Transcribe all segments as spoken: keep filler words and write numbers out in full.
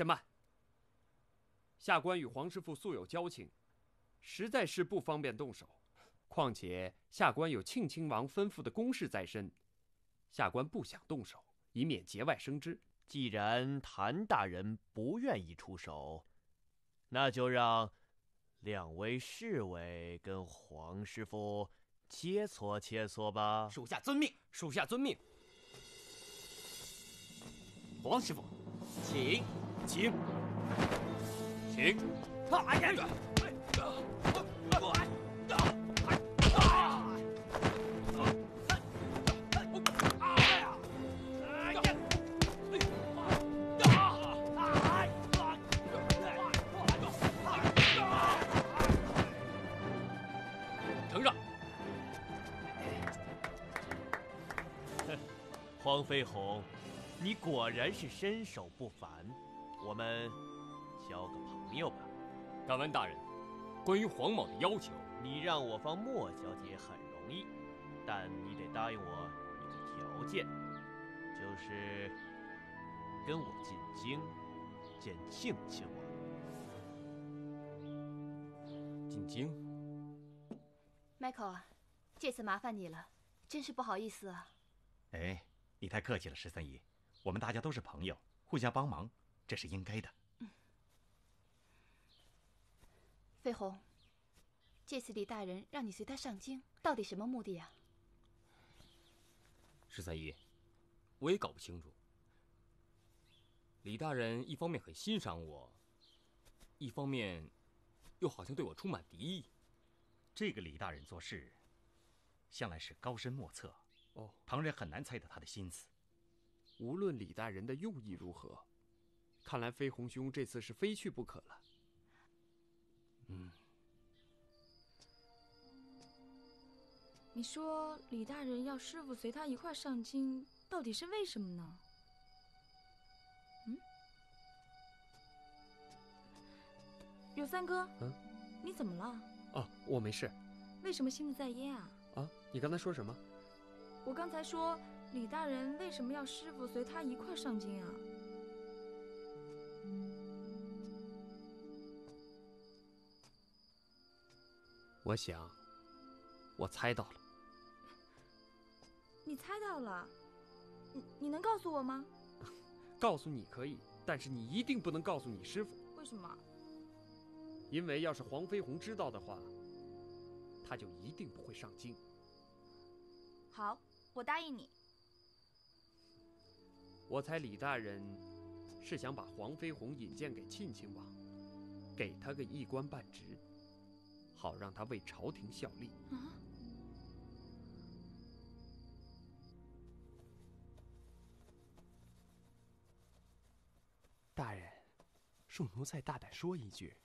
且慢。下官与黄师傅素有交情，实在是不方便动手。况且下官有庆亲王吩咐的公事在身，下官不想动手，以免节外生枝。既然谭大人不愿意出手，那就让两位侍卫跟黄师傅切磋切磋吧。属下遵命，属下遵命。黄师傅，请，请，请。哎呀！黄飞鸿，你果然是身手不凡，我们交个朋友吧。敢问大人，关于黄某的要求，你让我方莫小姐很容易，但你得答应我一个条件，就是跟我进京见庆亲王。进京 ，Michael， 这次麻烦你了，真是不好意思啊。哎。 你太客气了，十三姨。我们大家都是朋友，互相帮忙，这是应该的。嗯、飞鸿，这次李大人让你随他上京，到底什么目的呀、啊？十三姨，我也搞不清楚。李大人一方面很欣赏我，一方面又好像对我充满敌意。这个李大人做事，向来是高深莫测。 哦，旁人很难猜到他的心思。无论李大人的用意如何，看来飞鸿兄这次是非去不可了。嗯，你说李大人要师傅随他一块上京，到底是为什么呢？嗯，柳三哥，嗯，你怎么了？哦，我没事。为什么心不在焉啊？啊，你刚才说什么？ 我刚才说，李大人为什么要师傅随他一块上京啊？我想，我猜到了。你猜到了？你你能告诉我吗？告诉你可以，但是你一定不能告诉你师傅。为什么？因为要是黄飞鸿知道的话，他就一定不会上京。好。 我答应你。我猜李大人是想把黄飞鸿引荐给庆亲王，给他个一官半职，好让他为朝廷效力。啊！大人，恕奴再大胆说一句，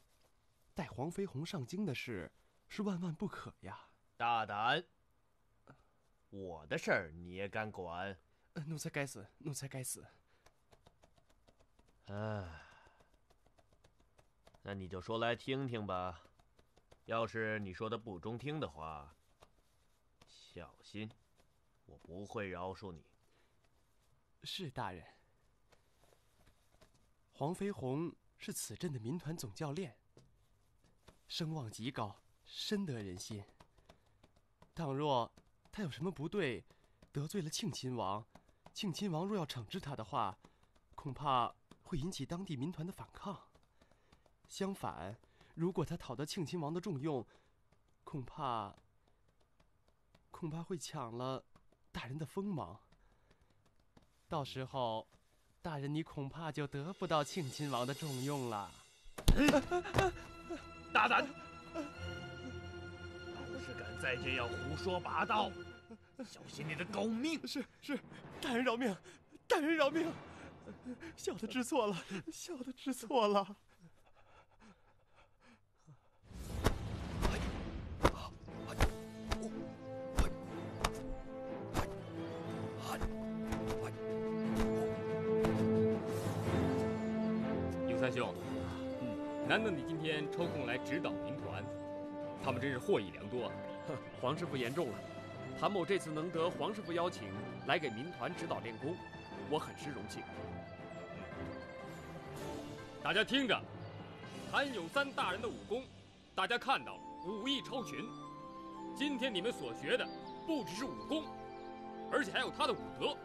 带黄飞鸿上京的事是万万不可呀！大胆！ 我的事儿你也敢管？奴才该死，奴才该死。啊，那你就说来听听吧。要是你说的不中听的话，小心，我不会饶恕你。是大人。黄飞鸿是此镇的民团总教练，声望极高，深得人心。倘若 他有什么不对，得罪了庆亲王，庆亲王若要惩治他的话，恐怕会引起当地民团的反抗。相反，如果他讨得庆亲王的重用，恐怕恐怕会抢了大人的锋芒。到时候，大人你恐怕就得不到庆亲王的重用了。大胆！ 是敢再这样胡说八道，小心你的狗命！是是，大人饶命，大人饶命！小的知错了，小的知错了。应三兄，嗯，难得你今天抽空来指导民团。 他们真是获益良多啊！黄师傅言重了，谭某这次能得黄师傅邀请来给民团指导练功，我很是荣幸。大家听着，谭有三大人的武功，大家看到了，武艺超群。今天你们所学的不只是武功，而且还有他的武德。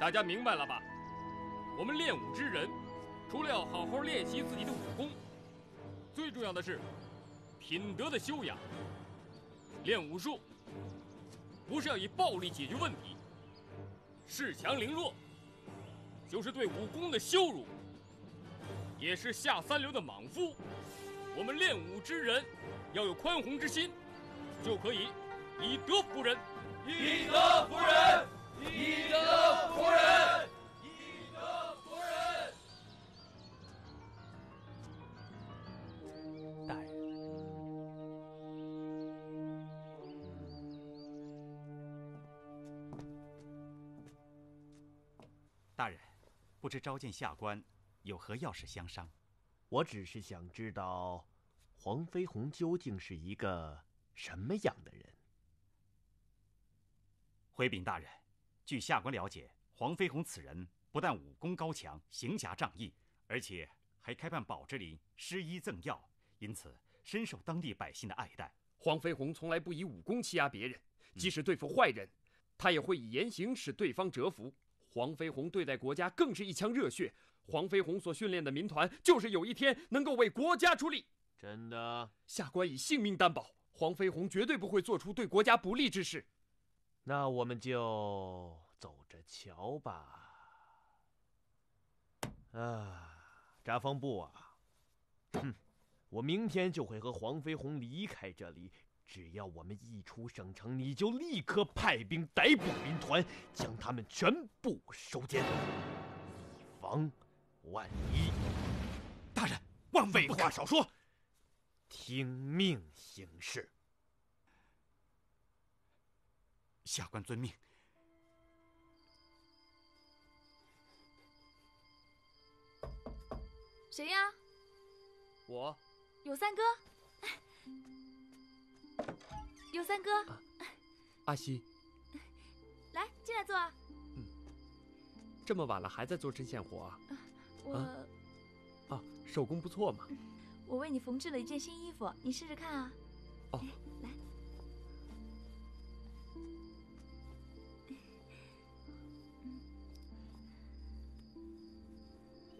大家明白了吧？我们练武之人，除了要好好练习自己的武功，最重要的是品德的修养。练武术不是要以暴力解决问题，恃强凌弱就是对武功的羞辱，也是下三流的莽夫。我们练武之人要有宽宏之心，就可以以德服人，以德服人。 以德服人，以德服人。大人，大人，不知召见下官有何要事相商？我只是想知道，黄飞鸿究竟是一个什么样的人。回禀大人。 据下官了解，黄飞鸿此人不但武功高强、行侠仗义，而且还开办宝芝林，施医赠药，因此深受当地百姓的爱戴。黄飞鸿从来不以武功欺压别人，即使对付坏人，嗯、他也会以言行使对方折服。黄飞鸿对待国家更是一腔热血。黄飞鸿所训练的民团，就是有一天能够为国家出力。真的，下官以性命担保，黄飞鸿绝对不会做出对国家不利之事。 那我们就走着瞧吧。啊，札方部啊，哼，我明天就会和黄飞鸿离开这里。只要我们一出省城，你就立刻派兵逮捕民团，将他们全部收监，以防万一。大人，万万不可！废话少说，听命行事。 下官遵命。谁呀？我。有三哥。有三哥。啊、阿西。来，进来坐。嗯。这么晚了还在做针线活啊？我。啊, 啊，手工不错嘛。我为你缝制了一件新衣服，你试试看啊。哦。来。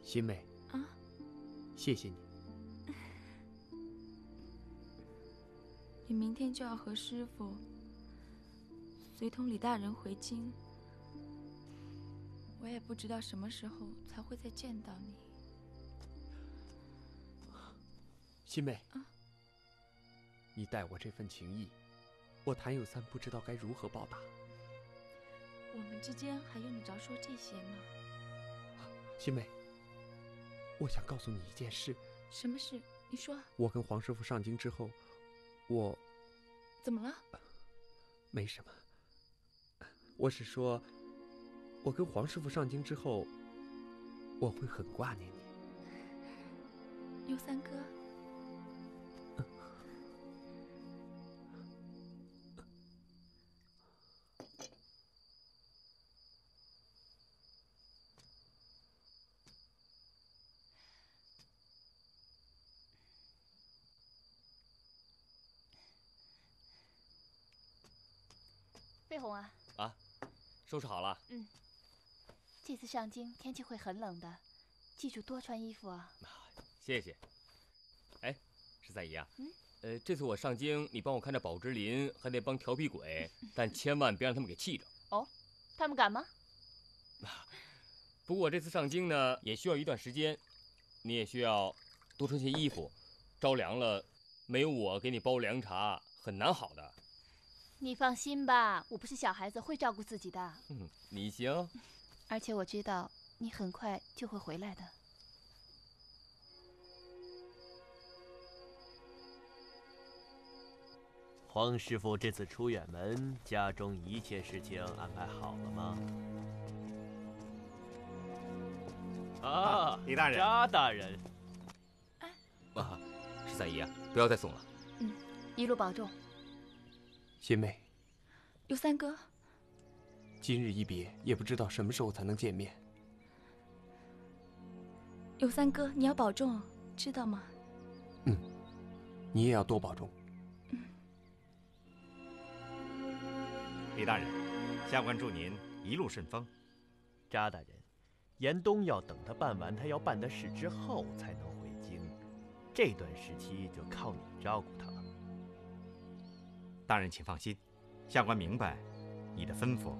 新美啊，谢谢你。你明天就要和师傅随同李大人回京，我也不知道什么时候才会再见到你。新美啊，你待我这份情谊，我谭有三不知道该如何报答。我们之间还用得着说这些吗？啊、新美。 我想告诉你一件事。什么事？你说。我跟黄师傅上京之后，我怎么了？没什么。我是说，我跟黄师傅上京之后，我会很挂念你。有三哥。飞鸿啊啊，收拾好了。嗯，这次上京天气会很冷的，记住多穿衣服啊。啊，谢谢。哎，十三姨啊，嗯，呃，这次我上京，你帮我看着宝芝林和那帮调皮鬼，但千万别让他们给气着。哦，他们敢吗？啊，不过我这次上京呢，也需要一段时间，你也需要多穿些衣服，着凉了，没有我给你煲凉茶，很难好的。 你放心吧，我不是小孩子，会照顾自己的。嗯，你行。而且我知道你很快就会回来的。黄师傅这次出远门，家中一切事情安排好了吗？啊，李大人，查大人。哎，啊，十三姨啊，不要再送了。嗯，一路保重。 新妹，有三哥，今日一别，也不知道什么时候才能见面。有三哥，你要保重，知道吗？嗯，你也要多保重。嗯。李大人，下官祝您一路顺风。查大人，严冬要等他办完他要办的事之后才能回京，这段时期就靠你照顾他了。大人请放心，下官明白你的吩咐，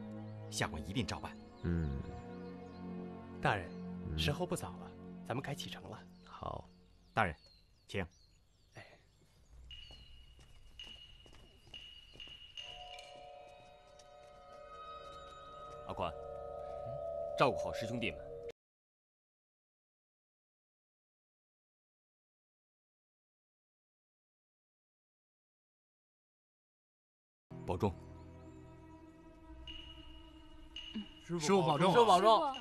下官一定照办。嗯。大人，时候不早了。 咱们该启程了。好，大人，请。哎，阿宽，照顾好师兄弟们。 保重。师傅保重，师傅保重。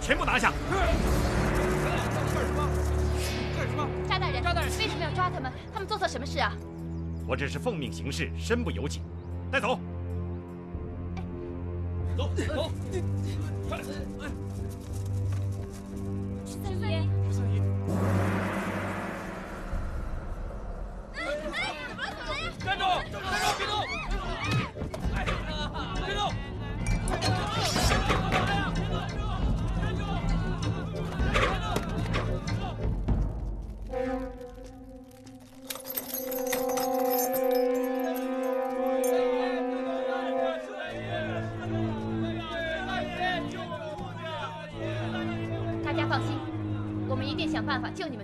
全部拿下！干什么？干什么？查大人，查大人，为什么要抓他们？他们做错什么事啊？我只是奉命行事，身不由己。带走！走走，快！十三姨，十三姨，哎哎，怎么了？怎么了呀？站住！站住！别动！哎，别动！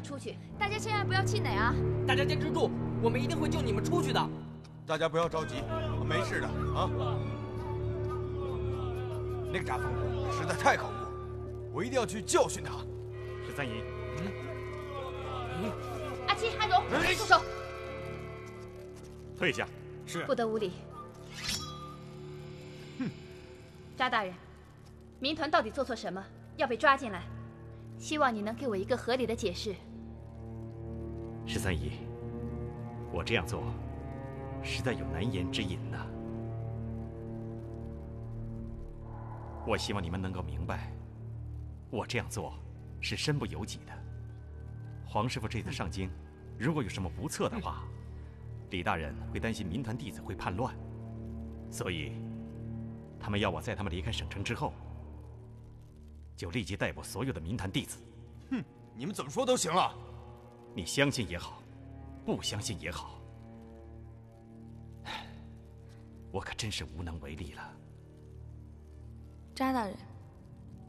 出去，大家千万不要气馁啊！大家坚持住，我们一定会救你们出去的。大家不要着急，没事的啊。那个查方虎实在太搞不懂，我一定要去教训他。十三姨，嗯，阿七、阿荣，住手！退下。是。不得无礼。哼，查大人，民团到底做错什么，要被抓进来？希望你能给我一个合理的解释。 十三姨，我这样做实在有难言之隐呐、啊。我希望你们能够明白，我这样做是身不由己的。黄师傅这次上京，如果有什么不测的话，李大人会担心民团弟子会叛乱，所以他们要我在他们离开省城之后，就立即逮捕所有的民团弟子。哼，你们怎么说都行了。 你相信也好，不相信也好，我可真是无能为力了。查大人，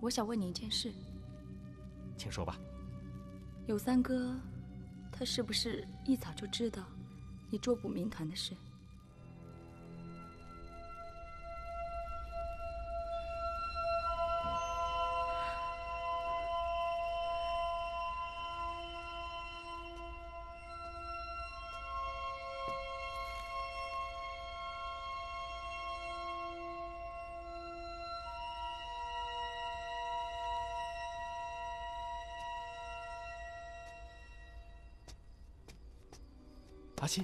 我想问你一件事，请说吧。有三哥，他是不是一早就知道你捉捕民团的事？阿七，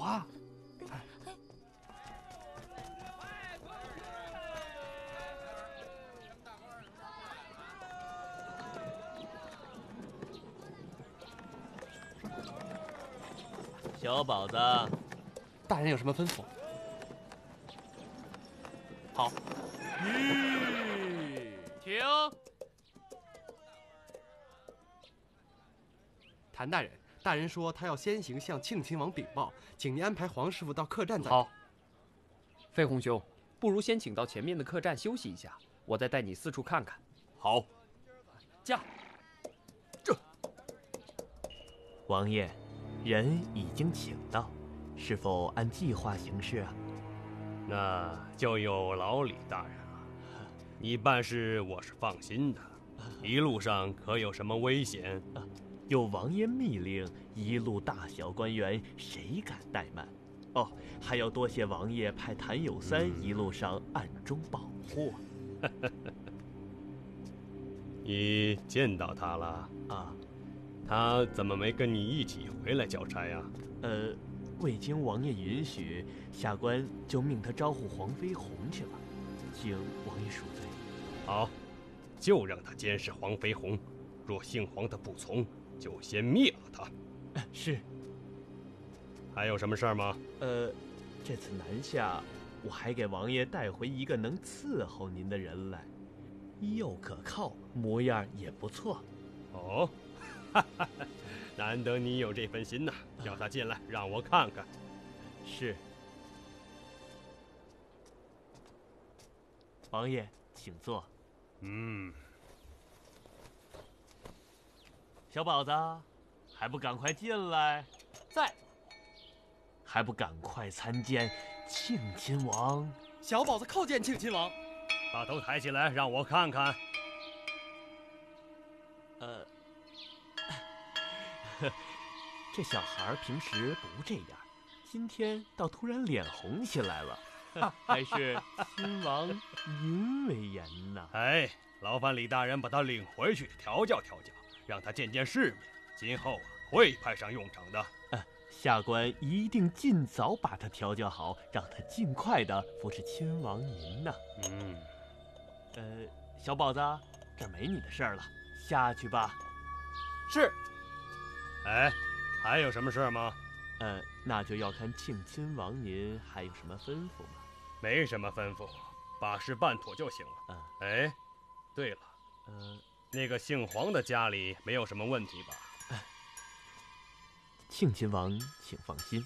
哇！小宝子，大人有什么吩咐？好。嗯，停。谭大人，大人说他要先行向庆亲王禀报，请您安排黄师傅到客栈再。好。费洪兄，不如先请到前面的客栈休息一下，我再带你四处看看。好，驾。这，王爷，人已经请到，是否按计划行事啊？那就有劳李大人了。你办事我是放心的，一路上可有什么危险？啊，有王爷密令，一路大小官员谁敢怠慢？哦，还要多谢王爷派谭友三一路上暗中保护。嗯、你见到他了啊？他怎么没跟你一起回来交差啊？呃，未经王爷允许，下官就命他招呼黄飞鸿去了，请王爷恕罪。好，就让他监视黄飞鸿，若姓黄的不从，就先灭了他。啊、是。还有什么事儿吗？呃，这次南下，我还给王爷带回一个能伺候您的人来，又可靠，模样也不错。哦，哈哈，难得你有这份心呐！叫他进来，让我看看。是。王爷，请坐。嗯。小宝子，还不赶快进来？在。还不赶快参见庆亲王！小宝子叩见庆亲王！把头抬起来，让我看看。呃，这小孩平时不这样，今天倒突然脸红起来了，还是亲王您为言呐。哎，劳烦李大人把他领回去调教调教，让他见见世面，今后啊会派上用场的。下官一定尽早把他调教好，让他尽快的服侍亲王您呢。嗯，呃，小宝子，这没你的事儿了，下去吧。是。哎，还有什么事儿吗？呃，那就要看庆亲王您还有什么吩咐吗？没什么吩咐，把事办妥就行了。嗯、哎，对了，呃，那个姓黄的家里没有什么问题吧？庆亲王，请放心，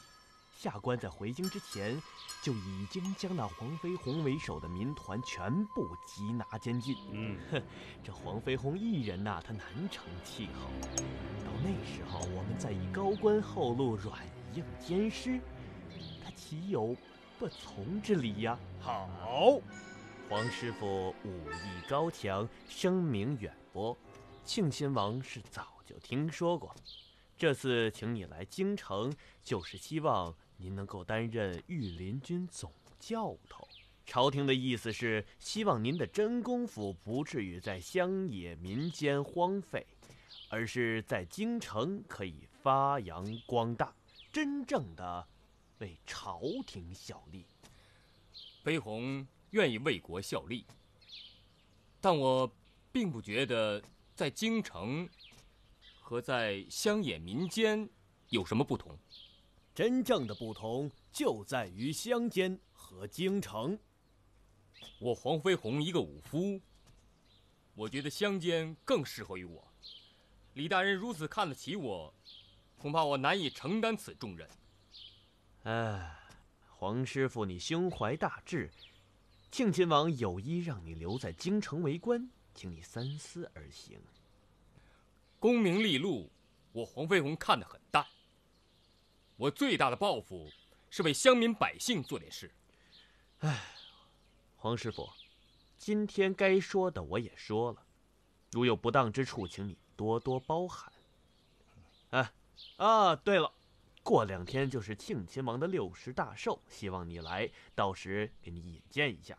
下官在回京之前就已经将那黄飞鸿为首的民团全部缉拿监禁。嗯，这黄飞鸿一人呐、啊，他难成气候。到那时候，我们再以高官厚禄软硬兼施，他岂有不从之理呀？好，黄师傅武艺高强，声名远播，庆亲王是早就听说过。这次请你来京城，就是希望您能够担任御林军总教头。朝廷的意思是，希望您的真功夫不至于在乡野民间荒废，而是在京城可以发扬光大，真正的为朝廷效力。飞鸿愿意为国效力，但我并不觉得在京城和在乡野民间有什么不同？真正的不同就在于乡间和京城。我黄飞鸿一个武夫，我觉得乡间更适合于我。李大人如此看得起我，恐怕我难以承担此重任。哎，黄师傅，你胸怀大志，庆亲王有意让你留在京城为官，请你三思而行。功名利禄，我黄飞鸿看得很大。我最大的抱负是为乡民百姓做点事。哎，黄师傅，今天该说的我也说了，如有不当之处，请你多多包涵。哎，啊，对了，过两天就是庆亲王的六十大寿，希望你来，到时给你引荐一下。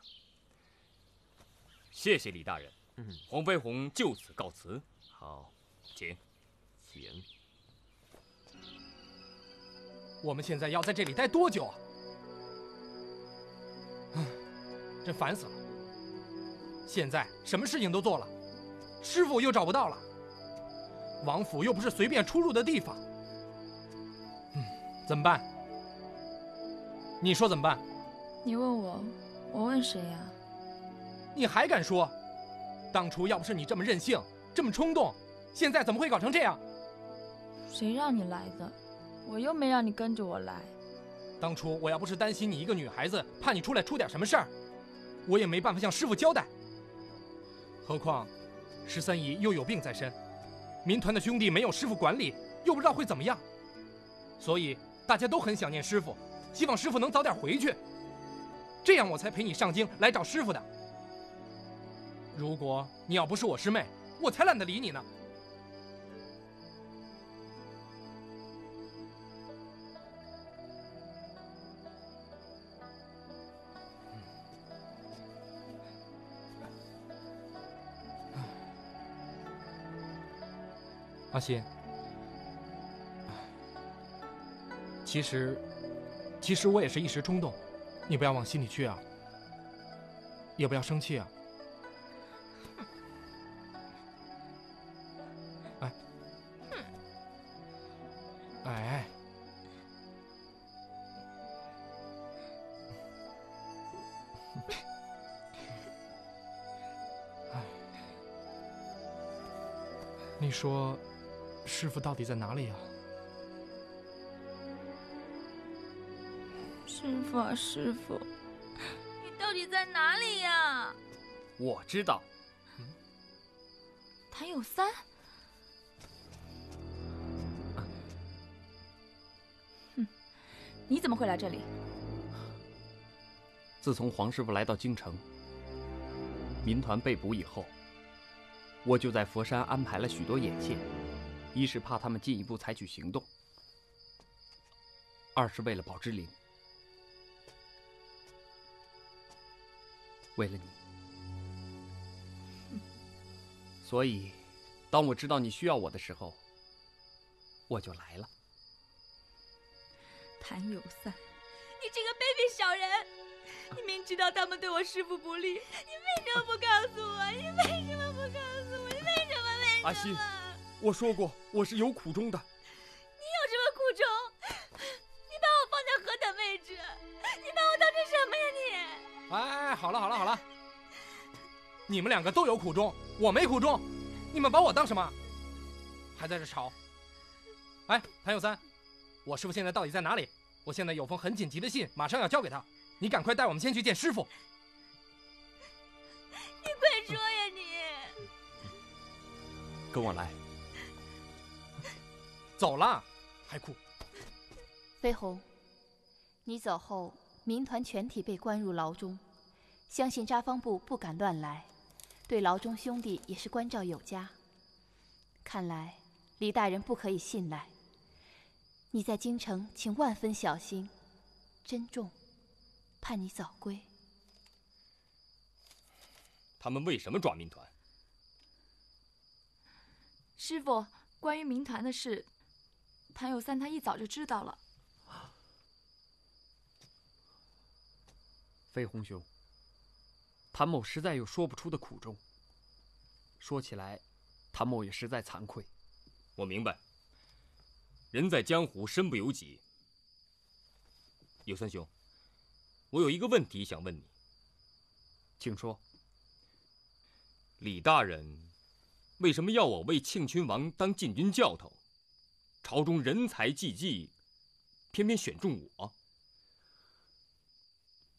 谢谢李大人。嗯，黄飞鸿就此告辞。好。请，请。我们现在要在这里待多久啊？唉，真烦死了！现在什么事情都做了，师傅又找不到了，王府又不是随便出入的地方。嗯，怎么办？你说怎么办？你问我，我问谁呀？你还敢说？当初要不是你这么任性，这么冲动，现在怎么会搞成这样？谁让你来的？我又没让你跟着我来。当初我要不是担心你一个女孩子，怕你出来出点什么事儿，我也没办法向师傅交代。何况十三姨又有病在身，民团的兄弟没有师傅管理，又不知道会怎么样，所以大家都很想念师傅，希望师傅能早点回去，这样我才陪你上京来找师傅的。如果你要不是我师妹，我才懒得理你呢。 阿心，其实，其实我也是一时冲动，你不要往心里去啊，也不要生气啊。哎，哎，哎，你说。 师傅到底在哪里呀？师傅啊，师傅，你到底在哪里呀？我知道。嗯、谭有三，哼，你怎么会来这里？自从黄师傅来到京城，民团被捕以后，我就在佛山安排了许多眼线。 一是怕他们进一步采取行动，二是为了保之灵，为了你。所以，当我知道你需要我的时候，我就来了。谭有三，你这个卑鄙小人！你明知道他们对我师父不利，你为什么不告诉我？你为什么不告诉我？你为什么？为什么？阿心。 我说过，我是有苦衷的。你有什么苦衷？你把我放在何等位置？你把我当成什么呀你？哎，好了好了好了，你们两个都有苦衷，我没苦衷，你们把我当什么？还在这吵？哎，谭有三，我师傅现在到底在哪里？我现在有封很紧急的信，马上要交给他，你赶快带我们先去见师傅。你快说呀你！跟我来。 走了，还哭。飞鸿，你走后，民团全体被关入牢中，相信扎方部不敢乱来，对牢中兄弟也是关照有加。看来李大人不可以信赖，你在京城请万分小心，珍重，盼你早归。他们为什么抓民团？师傅，关于民团的事。 谭有三，他一早就知道了。飞鸿兄，谭某实在有说不出的苦衷。说起来，谭某也实在惭愧。我明白，人在江湖，身不由己。有三兄，我有一个问题想问你，请说。李大人为什么要我为庆亲王当禁军教头？ 朝中人才济济，偏偏选中我。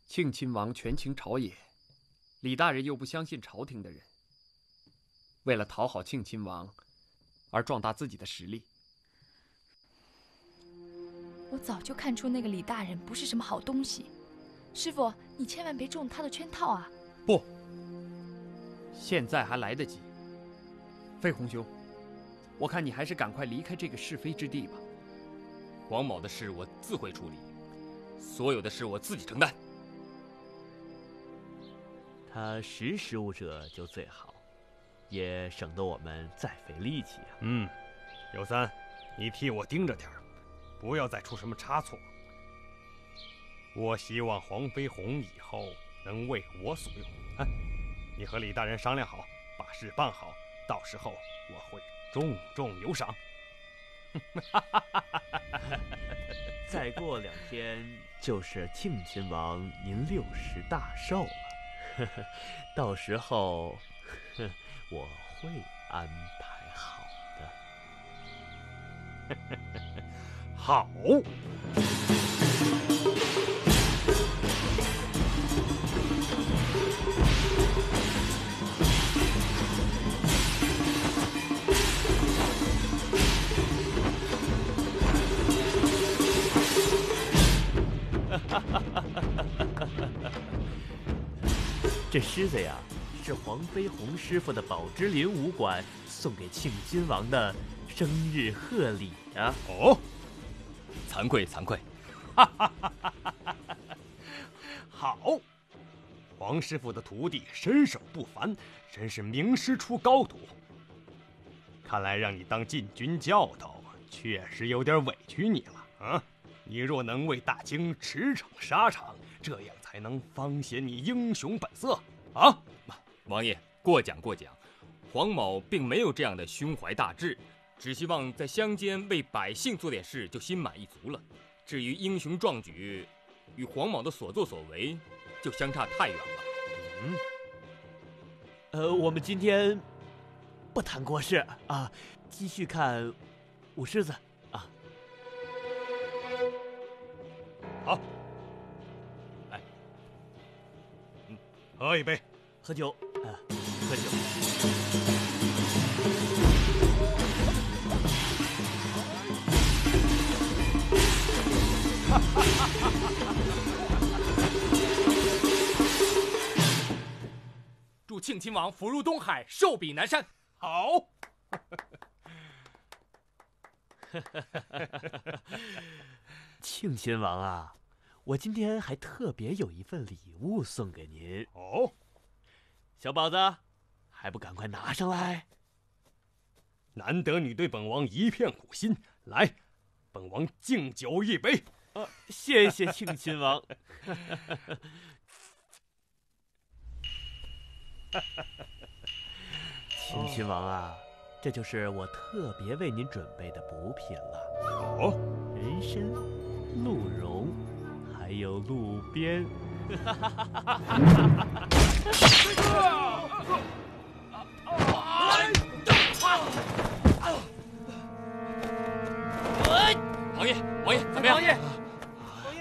庆亲王权倾朝野，李大人又不相信朝廷的人，为了讨好庆亲王，而壮大自己的实力。我早就看出那个李大人不是什么好东西，师傅，你千万别中他的圈套啊！不，现在还来得及，飞鸿兄。 我看你还是赶快离开这个是非之地吧。黄某的事我自会处理，所有的事我自己承担。他识时务者就最好，也省得我们再费力气啊。嗯，有三，你替我盯着点儿，不要再出什么差错。我希望黄飞鸿以后能为我所用。哎，你和李大人商量好，把事办好，到时候我会。 重重有赏。再过两天就是庆亲王您六十大寿了，到时候我会安排好的。好。这狮子呀，是黄飞鸿师傅的宝芝林武馆送给庆亲王的生日贺礼呀。哦，惭愧惭愧，哈哈哈哈哈哈！好，黄师傅的徒弟身手不凡，真是名师出高徒。看来让你当禁军教头，确实有点委屈你了啊！你若能为大清驰骋沙场，这样才能方显你英雄本色啊！王爷过奖过奖，黄某并没有这样的胸怀大志，只希望在乡间为百姓做点事就心满意足了。至于英雄壮举，与黄某的所作所为就相差太远了。嗯，呃，我们今天不谈国事啊，继续看舞狮子啊。好。喝一杯，喝酒，啊，喝酒。哈哈哈哈哈！祝庆亲王福如东海，寿比南山。好。庆亲王啊。我今天还特别有一份礼物送给您哦，小宝子，还不赶快拿上来！难得你对本王一片苦心，来，本王敬酒一杯。啊，谢谢庆亲王。庆亲王啊，这就是我特别为您准备的补品了。哦，人参、鹿茸。还有路边，王爷，王爷怎么样？王爷，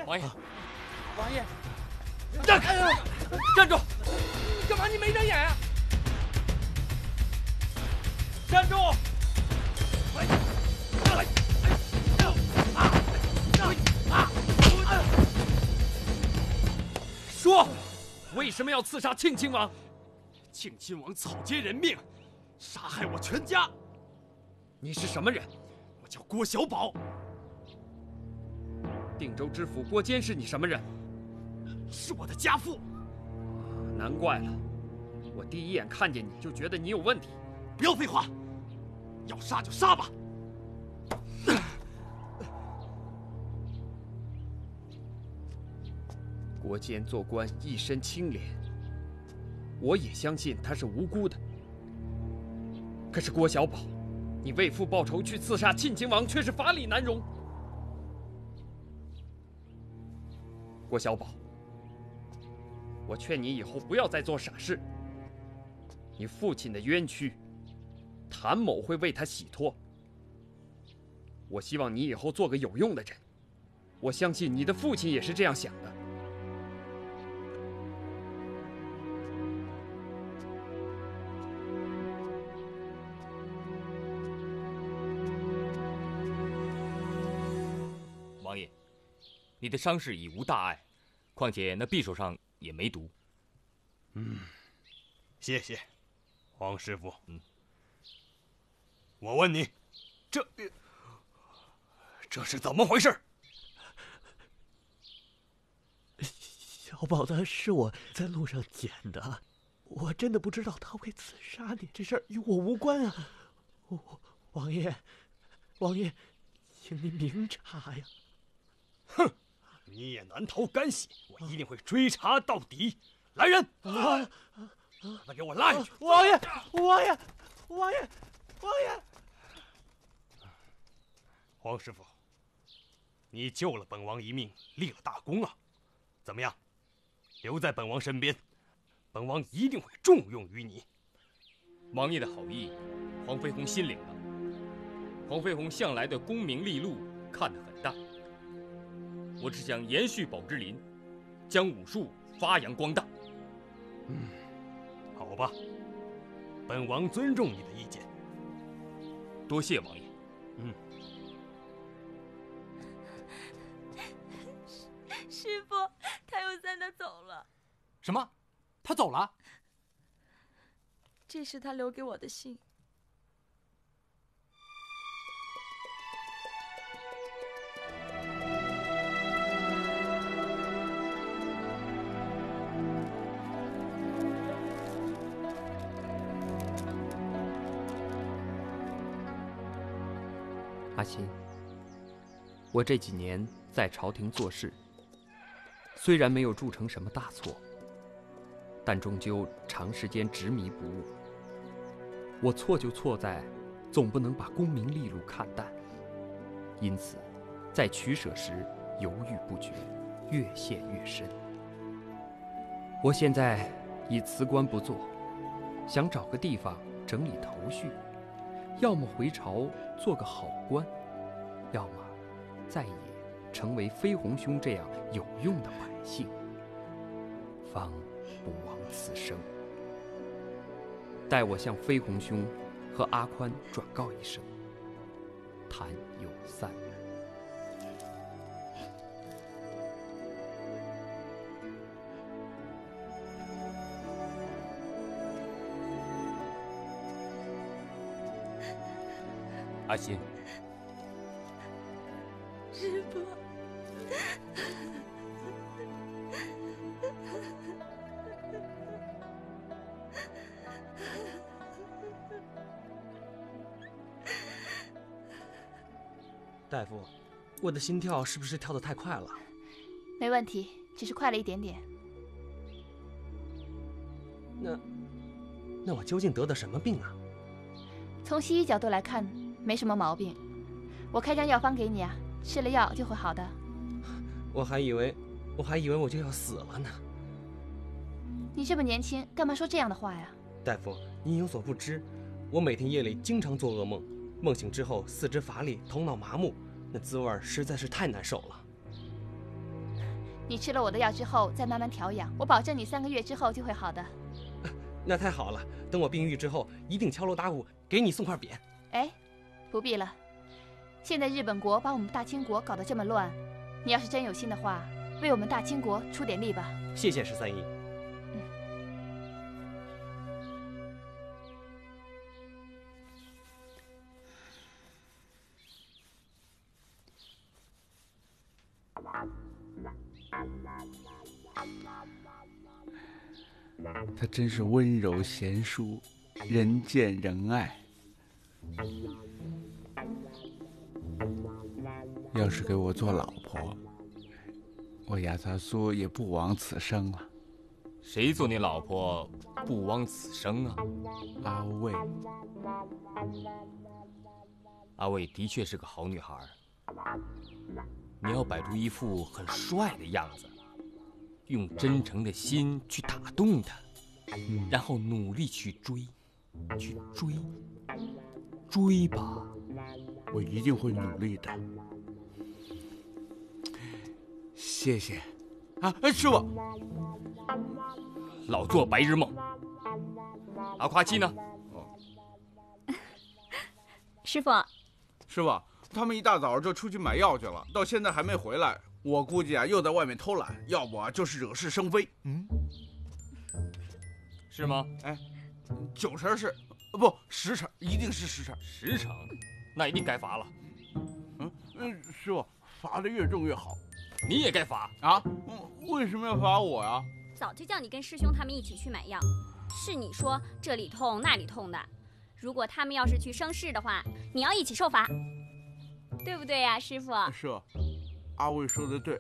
王爷，王爷，站开！站住！干嘛你没长眼啊？站住！说，为什么要刺杀庆亲王？庆亲王草菅人命，杀害我全家。你是什么人？我叫郭小宝。定州知府郭坚是你什么人？是我的家父。难怪了，我第一眼看见你就觉得你有问题。不要废话，要杀就杀吧。国监做官一身清廉，我也相信他是无辜的。可是郭小宝，你为父报仇去刺杀庆亲王，却是法理难容。郭小宝，我劝你以后不要再做傻事。你父亲的冤屈，谭某会为他洗脱。我希望你以后做个有用的人，我相信你的父亲也是这样想的。你的伤势已无大碍，况且那匕首上也没毒。嗯，谢谢，黄师傅。嗯，我问你，这这是怎么回事？小宝子是我在路上捡的，我真的不知道他会刺杀你，这事儿与我无关啊！王爷，王爷，请您明察呀！哼！你也难逃干系，我一定会追查到底。来人，把他给我拉下去！王爷，王爷，王爷，王爷！黄师傅，你救了本王一命，立了大功啊！怎么样？留在本王身边，本王一定会重用于你。王爷的好意，黄飞鸿心领了。黄飞鸿向来的功名利禄看得很大。我只想延续宝芝林，将武术发扬光大。嗯，好吧，本王尊重你的意见。多谢王爷。嗯，师傅，他又在那走了。什么？他走了？这是他留给我的信。阿琴，我这几年在朝廷做事，虽然没有铸成什么大错，但终究长时间执迷不悟。我错就错在，总不能把功名利禄看淡，因此，在取舍时犹豫不决，越陷越深。我现在已辞官不做，想找个地方整理头绪，要么回朝做个好官，要么再也成为飞鸿兄这样有用的百姓，方不枉此生。待我向飞鸿兄和阿宽转告一声，谈友三人。阿心，师伯，大夫，我的心跳是不是跳得太快了？没问题，只是快了一点点。那，那我究竟得的什么病啊？从西医角度来看，没什么毛病。我开张药方给你啊，吃了药就会好的。我还以为，我还以为我就要死了呢。你这么年轻，干嘛说这样的话呀？大夫，您有所不知，我每天夜里经常做噩梦。梦醒之后，四肢乏力，头脑麻木，那滋味实在是太难受了。你吃了我的药之后，再慢慢调养，我保证你三个月之后就会好的。那太好了，等我病愈之后，一定敲锣打鼓给你送块匾。哎，不必了。现在日本国把我们大清国搞得这么乱，你要是真有心的话，为我们大清国出点力吧。谢谢十三姨。他真是温柔贤淑，人见人爱。要是给我做老婆，我雅萨苏也不枉此生了。谁做你老婆不枉此生啊？阿卫，阿卫的确是个好女孩，你要摆出一副很帅的样子，用真诚的心去打动他，嗯、然后努力去追，去追，追吧！我一定会努力的。谢谢。啊，师傅，老做白日梦。阿夸七呢？哦，师傅，师傅，他们一大早就出去买药去了，到现在还没回来。我估计啊，又在外面偷懒，要不啊就是惹是生非。嗯，是吗？哎，九成是，不，十成一定是十成。十成，那一定该罚了。嗯嗯，师傅，罚的越重越好。你也该罚啊？为什么要罚我呀？早就叫你跟师兄他们一起去买药，是你说这里痛那里痛的。如果他们要是去生事的话，你要一起受罚，对不对呀，师傅？是。阿卫说的对，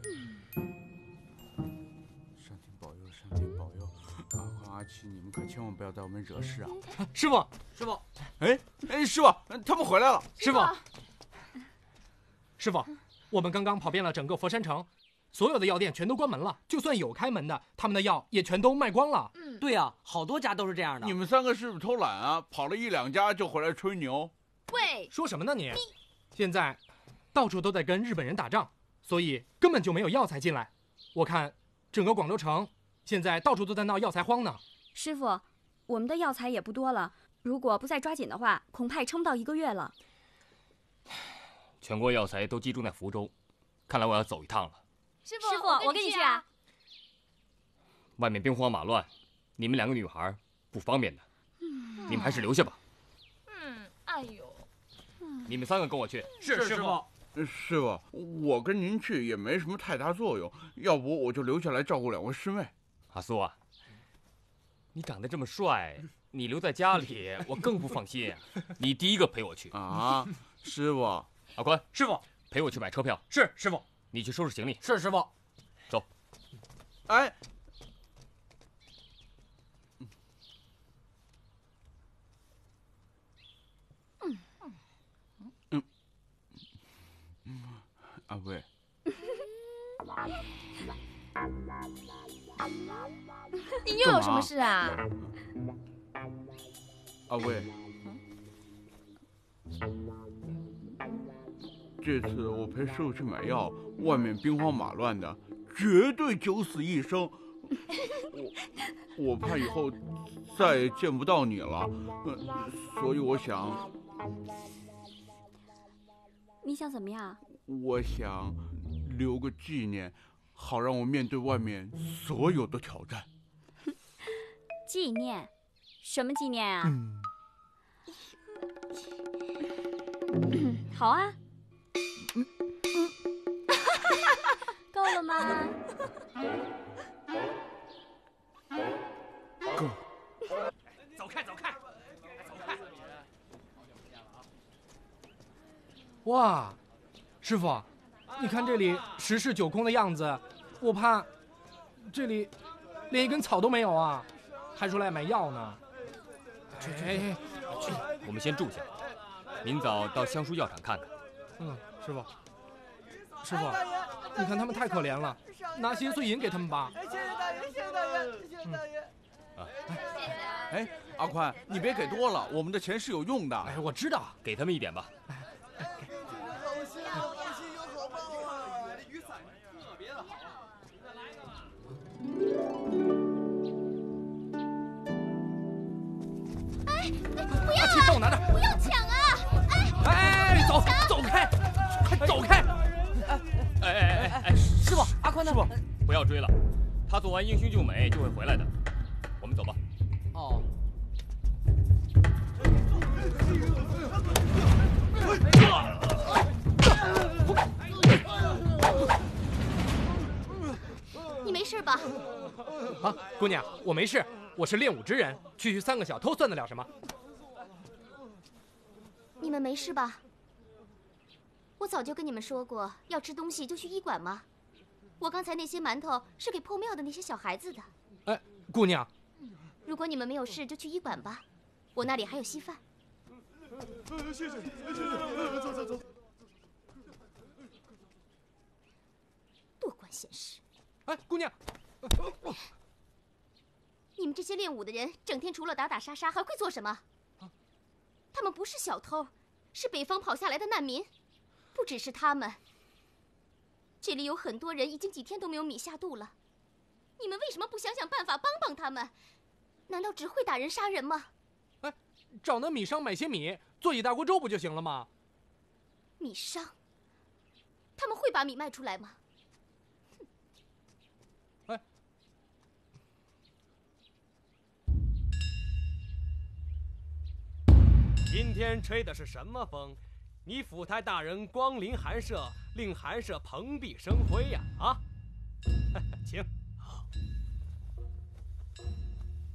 上天保佑，上天保佑！阿宽、阿七，你们可千万不要在我们惹事啊！师傅，师傅，哎哎，师傅，他们回来了！师傅，师傅，我们刚刚跑遍了整个佛山城，所有的药店全都关门了，就算有开门的，他们的药也全都卖光了。嗯，对啊，好多家都是这样的。你们三个是不是偷懒啊？跑了一两家就回来吹牛？喂，说什么呢你？现在到处都在跟日本人打仗。所以根本就没有药材进来，我看整个广州城现在到处都在闹药材荒呢。师傅，我们的药材也不多了，如果不再抓紧的话，恐怕撑不到一个月了。全国药材都集中在福州，看来我要走一趟了。师傅，师傅，我跟你去啊。外面兵荒马乱，你们两个女孩不方便的。嗯，你们还是留下吧。嗯，哎呦，你们三个跟我去。是师傅。师傅，我跟您去也没什么太大作用，要不我就留下来照顾两位师妹。阿苏啊，你长得这么帅，你留在家里我更不放心。你第一个陪我去啊，师傅。阿宽，师傅陪我去买车票。是师傅。你去收拾行李。是师傅。走。哎。 阿贵，你又有什么事啊？阿贵，这次我陪师傅去买药，外面兵荒马乱的，绝对九死一生。我我怕以后再也见不到你了，所以我想，你想怎么样？ 我想留个纪念，好让我面对外面所有的挑战。纪念？什么纪念啊？嗯、好啊。嗯嗯、够了吗？够。走开，走开，走开！哇！ 师傅，你看这里十室九空的样子，我怕这里连一根草都没有啊，还出来买药呢。去去去，我们先住下，明早到香书药厂看看。嗯，师傅，师傅，你看他们太可怜了，拿些碎银给他们吧。谢谢大爷，谢谢大爷，谢谢大爷。啊，哎，阿宽，你别给多了，我们的钱是有用的。哎，我知道，给他们一点吧。 我拿着，不要抢啊！哎哎，走，走开，快走开！哎哎哎哎，师傅，阿宽呢？师傅，不要追了，他做完英雄救美就会回来的，我们走吧。哦。你没事吧？啊，姑娘，我没事，我是练武之人，区区三个小偷算得了什么？ 你们没事吧？我早就跟你们说过，要吃东西就去医馆嘛。我刚才那些馒头是给破庙的那些小孩子的。哎，姑娘，如果你们没有事，就去医馆吧。我那里还有稀饭。谢谢，谢谢，走走走。多管闲事！哎，姑娘，你们这些练武的人，整天除了打打杀杀，还会做什么？ 他们不是小偷，是北方跑下来的难民。不只是他们，这里有很多人已经几天都没有米下肚了。你们为什么不想想办法帮帮他们？难道只会打人杀人吗？哎，找那米商买些米，做一大锅粥不就行了吗？米商，他们会把米卖出来吗？哎，今天吹的是什么风？你府台大人光临寒舍，令寒舍蓬荜生辉呀！啊，请。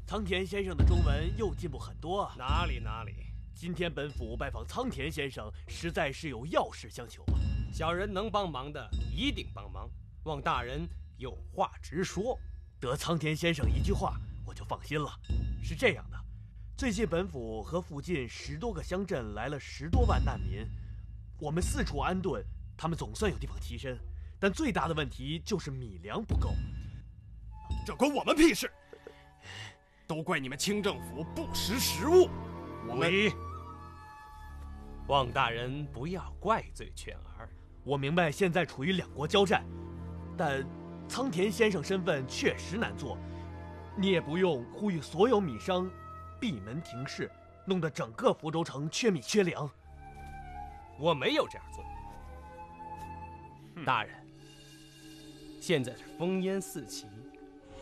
仓田先生的中文又进步很多啊！哪里哪里，今天本府拜访仓田先生，实在是有要事相求啊！小人能帮忙的一定帮忙，望大人有话直说。得仓田先生一句话，我就放心了。是这样的。 最近本府和附近十多个乡镇来了十多万难民，我们四处安顿，他们总算有地方栖身，但最大的问题就是米粮不够。这关我们屁事！都怪你们清政府不识时务。我们望大人不要怪罪犬儿。我明白现在处于两国交战，但仓田先生身份确实难做，你也不用呼吁所有米商。 闭门停市，弄得整个福州城缺米缺粮。我没有这样做，嗯、大人。现在是烽烟四起，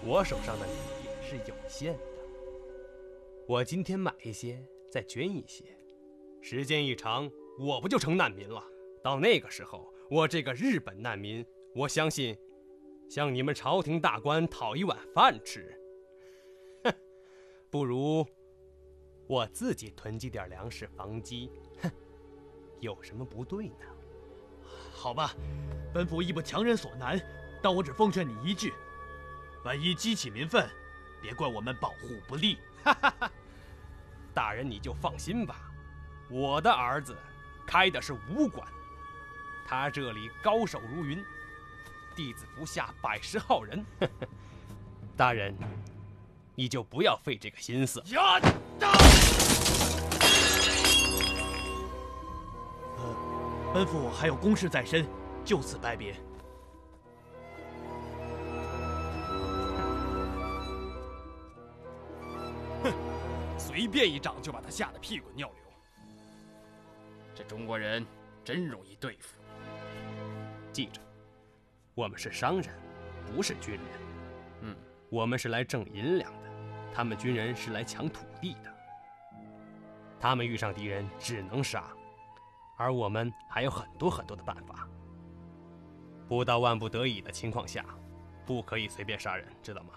我手上的米也是有限的。我今天买一些，再捐一些。时间一长，我不就成难民了？到那个时候，我这个日本难民，我相信，向你们朝廷大官讨一碗饭吃，哼，不如我自己囤积点粮食防饥，哼，有什么不对呢？好吧，本府亦不强人所难，但我只奉劝你一句：万一激起民愤，别怪我们保护不力。哈哈哈，大人你就放心吧，我的儿子开的是武馆，他这里高手如云，弟子不下百十号人。呵呵，大人，你就不要费这个心思。呀！呃，本府还有公事在身，就此拜别。 随便一掌就把他吓得屁滚尿流，这中国人真容易对付。记着，我们是商人，不是军人。嗯，我们是来挣银两的，他们军人是来抢土地的。他们遇上敌人只能杀，而我们还有很多很多的办法。不到万不得已的情况下，不可以随便杀人，知道吗？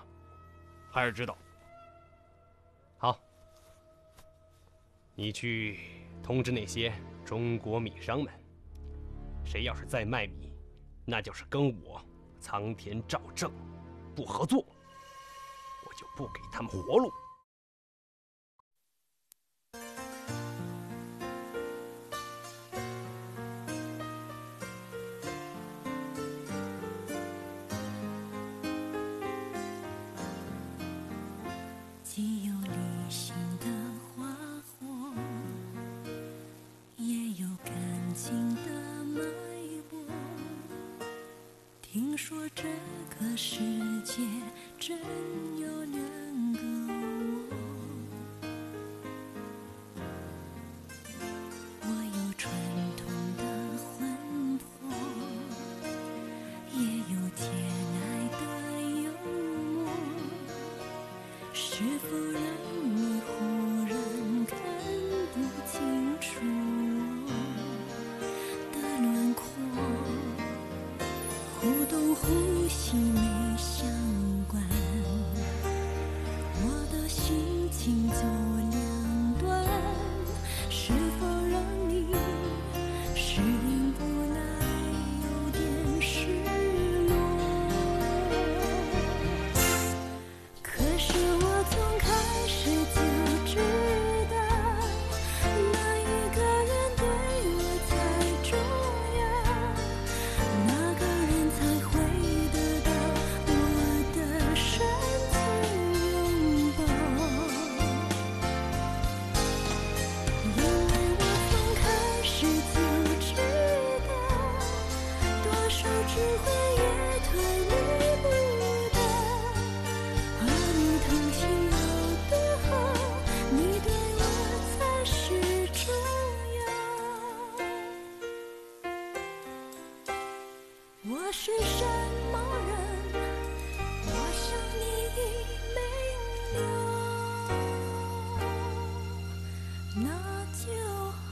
还是知道。好。 你去通知那些中国米商们，谁要是再卖米，那就是跟我仓田照正不合作，我就不给他们活路。既有理性的。 情的脉搏，听说这个世界真有两个我，我有传统的魂魄，也有天籁的幽默，是否让你忽然看不清楚？ 呼吸没相关，我的心情走两端，是否让你适应不来，有点失落？可是我从开始就知道，哪一个人对我才重要，哪个人才会。 智慧也推理不到，和你同行有多好，你对我才是重要。我是什么人？我想你已明了，那就好。